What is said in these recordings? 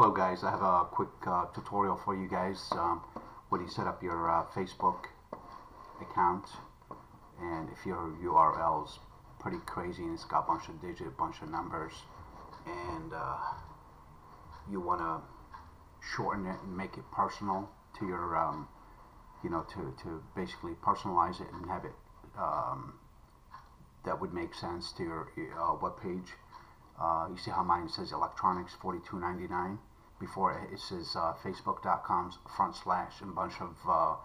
Hello guys, I have a quick tutorial for you guys when you set up your Facebook account. And if your URL is pretty crazy and it's got a bunch of digits, a bunch of numbers, and you want to shorten it and make it personal to your, you know, to basically personalize it and have it that would make sense to your web page. You see how mine says electronics $42.99. Before it says facebook.com// and a bunch of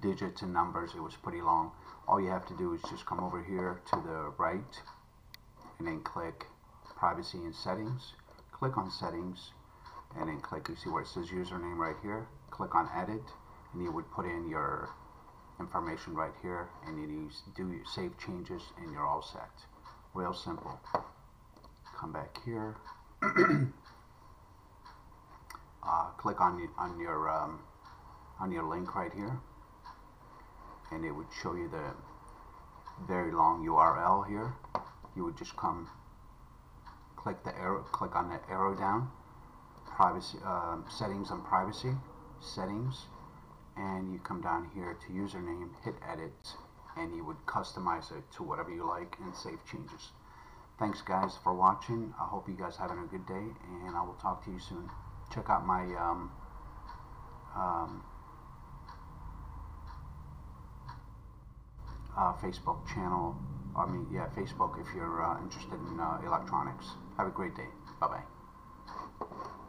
digits and numbers. It was pretty long. All you have to do is just come over here to the right and then click privacy and settings. Click on settings and then click, you see where it says username right here. Click on edit and you would put in your information right here and then you do save changes and you're all set. Real simple. Come back here. Click on your link right here, and it would show you the very long URL here. You would just come, click the arrow, click on the arrow down, privacy settings and privacy settings, and you come down here to username, hit edit, and you would customize it to whatever you like and save changes. Thanks guys for watching. I hope you guys are having a good day and I will talk to you soon. Check out my Facebook channel. I mean, yeah, Facebook if you're interested in electronics. Have a great day. Bye-bye.